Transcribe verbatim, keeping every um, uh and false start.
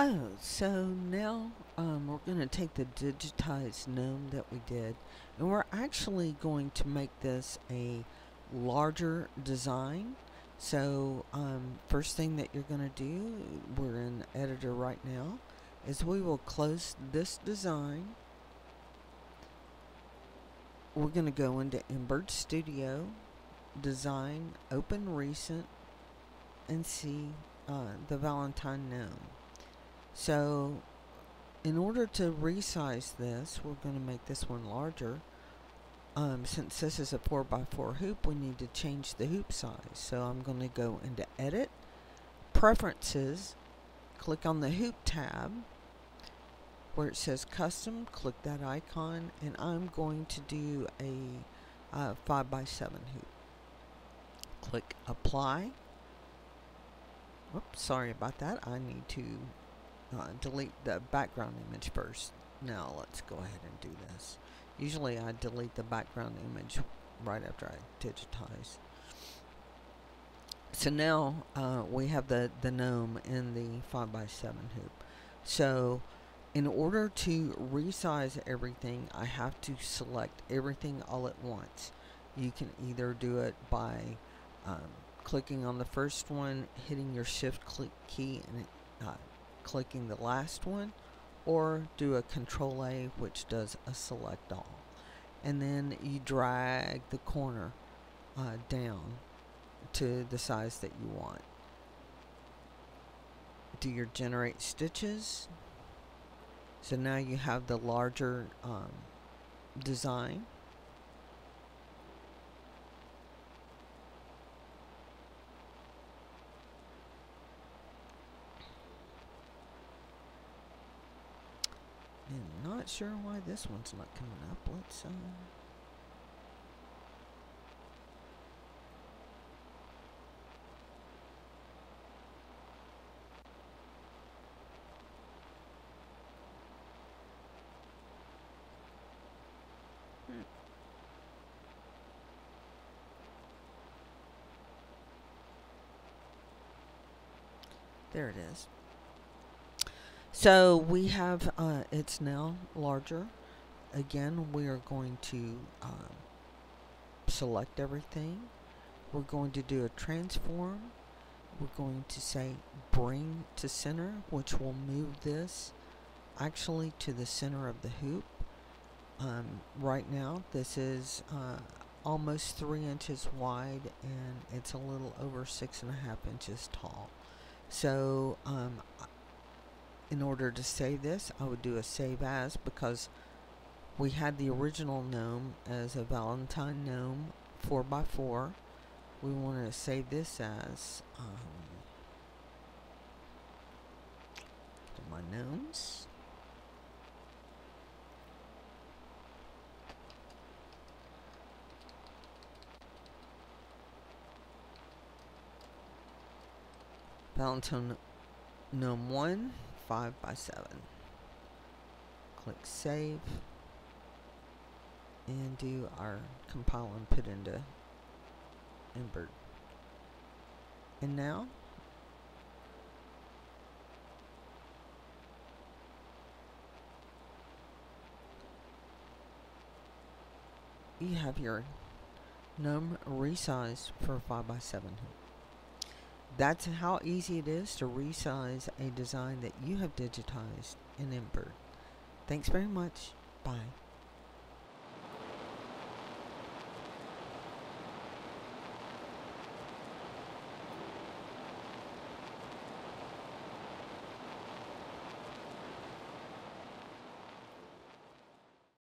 Hello, so now um, we're going to take the digitized gnome that we did, and we're actually going to make this a larger design. So um, first thing that you're going to do, we're in the editor right now, is we will close this design. We're going to go into Embird Studio, Design, Open Recent, and see uh, the Valentine gnome. So in order to resize this, we're going to make this one larger. Um, since this is a four by four hoop, we need to change the hoop size. So I'm going to go into Edit, Preferences, click on the Hoop tab where it says Custom, click that icon, and I'm going to do a uh, five by seven hoop. Click Apply. Oops, sorry about that. I need to Uh, delete the background image first. Now let's go ahead and do this. Usually I delete the background image right after I digitize. So now uh, we have the, the gnome in the five by seven hoop. So in order to resize everything, I have to select everything all at once. You can either do it by um, clicking on the first one, hitting your shift click key, and it uh, clicking the last one, or do a control A, which does a select all, and then you drag the corner uh, down to the size that you want. Do your generate stitches. So now you have the larger um, design. I'm not sure why this one's not coming up. Let's um hmm. There it is. So we have, uh, it's now larger. Again, we are going to um, select everything. We're going to do a transform. We're going to say bring to center, which will move this actually to the center of the hoop. Um, right now, this is uh, almost three inches wide, and it's a little over six and a half inches tall. So um, in order to save this, I would do a save as, because we had the original gnome as a Valentine gnome four by four. We want to save this as um, my gnomes. Valentine gnome one. five by seven. Click save and do our compile and put into Embird. And now you have your gnome resized for five by seven. That's how easy it is to resize a design that you have digitized in Embird. Thanks very much. Bye.